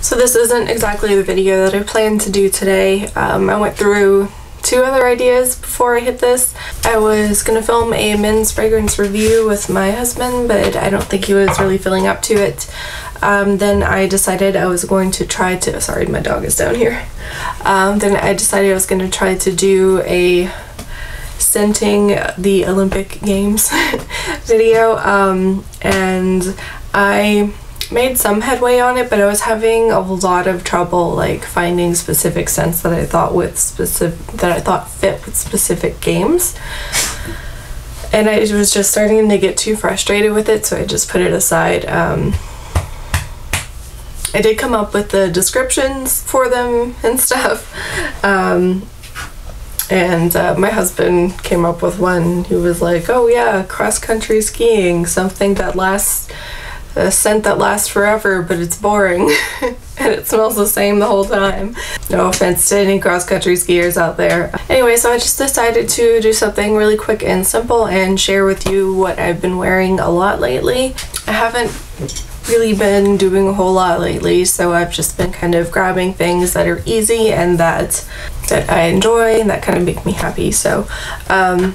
So this isn't exactly the video that I planned to do today. I went through two other ideas before I hit this. I was gonna film a men's fragrance review with my husband, but I don't think he was really feeling up to it. Then I decided I was going to try to, sorry, my dog is down here. Then I decided I was gonna try to do a scenting the Olympic Games video, and I made some headway on it, but I was having a lot of trouble like finding specific scents that I thought fit with specific games, and I was just starting to get too frustrated with it, so I just put it aside. I did come up with the descriptions for them and stuff, and my husband came up with one who was like, oh yeah, cross-country skiing, something that lasts, a scent that lasts forever, but it's boring and it smells the same the whole time. No offense to any cross-country skiers out there. Anyway, so I just decided to do something really quick and simple and share with you what I've been wearing a lot lately. I haven't really been doing a whole lot lately, so I've just been kind of grabbing things that are easy and that I enjoy and that kind of make me happy. So I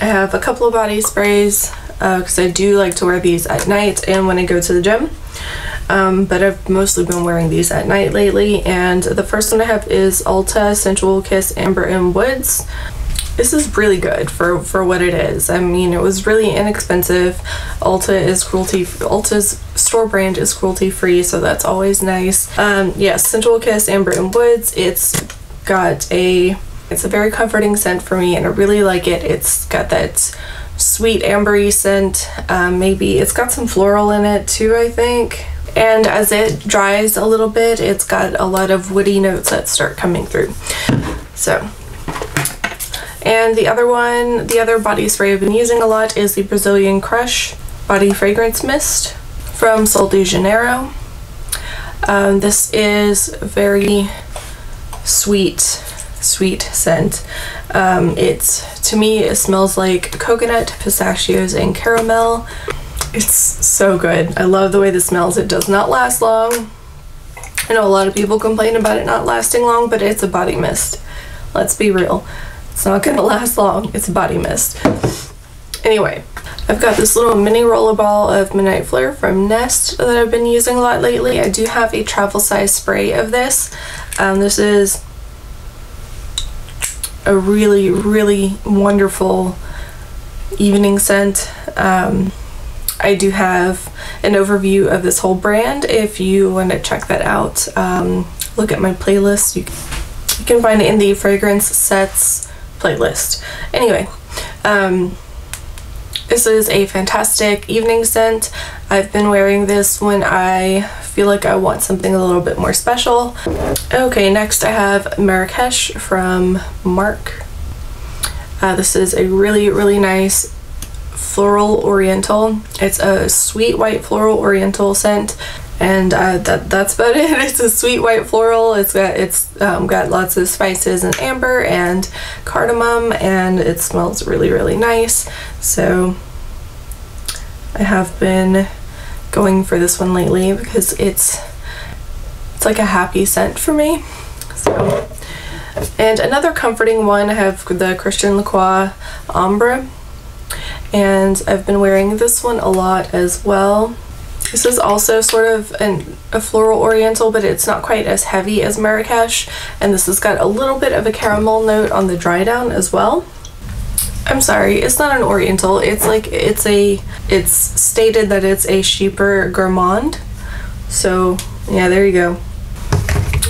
have a couple of body sprays because I do like to wear these at night and when I go to the gym, but I've mostly been wearing these at night lately. And the first one I have is Ulta Sensual Kiss Amber in Woods. This is really good for what it is. I mean, it was really inexpensive. Ulta's store brand is cruelty free, so that's always nice. Yes, Sensual Kiss Amber in Woods. It's a very comforting scent for me, and I really like it. It's got that sweet ambery scent, maybe it's got some floral in it too, I think. And as it dries a little bit, it's got a lot of woody notes that start coming through. So, and the other body spray I've been using a lot is the Brazilian Crush Body Fragrance Mist from Sol de Janeiro. This is very sweet scent. To me, it smells like coconut, pistachios, and caramel. It's so good. I love the way this smells. It does not last long. I know a lot of people complain about it not lasting long, but it's a body mist. Let's be real. It's not gonna last long. It's a body mist. Anyway, I've got this little mini roller ball of Midnight Fleur from Nest that I've been using a lot lately. I do have a travel size spray of this. This is a really, really wonderful evening scent. I do have an overview of this whole brand if you want to check that out. Look at my playlist. You can find it in the fragrance sets playlist. Anyway, this is a fantastic evening scent. I've been wearing this when I feel like I want something a little bit more special. Okay, next I have Marrakesh from Marc. This is a really, really nice floral oriental. It's a sweet white floral oriental scent, and that's about it. It's a sweet white floral. It's got lots of spices and amber and cardamom, and it smells really, really nice. So I have been going for this one lately because it's like a happy scent for me. So, and another comforting one, I have the Christian Lacroix Ombre, and I've been wearing this one a lot as well. This is also sort of a floral oriental, but it's not quite as heavy as Marrakesh, and this has got a little bit of a caramel note on the dry down as well. I'm sorry, it's not an oriental. It's stated that it's a cheaper gourmand. So yeah, there you go.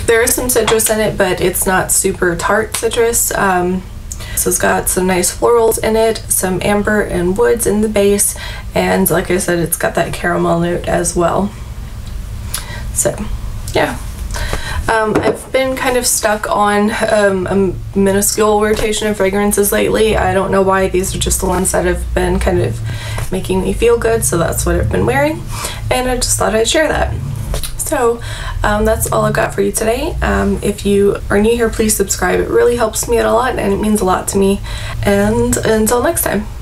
There is some citrus in it, but it's not super tart citrus. So it's got some nice florals in it, some amber and woods in the base, and like I said, it's got that caramel note as well. So yeah. I've been kind of stuck on a minuscule rotation of fragrances lately. I don't know why. These are just the ones that have been kind of making me feel good, so that's what I've been wearing, and I just thought I'd share that. So that's all I've got for you today. If you are new here, please subscribe. It really helps me out a lot, and it means a lot to me. And until next time.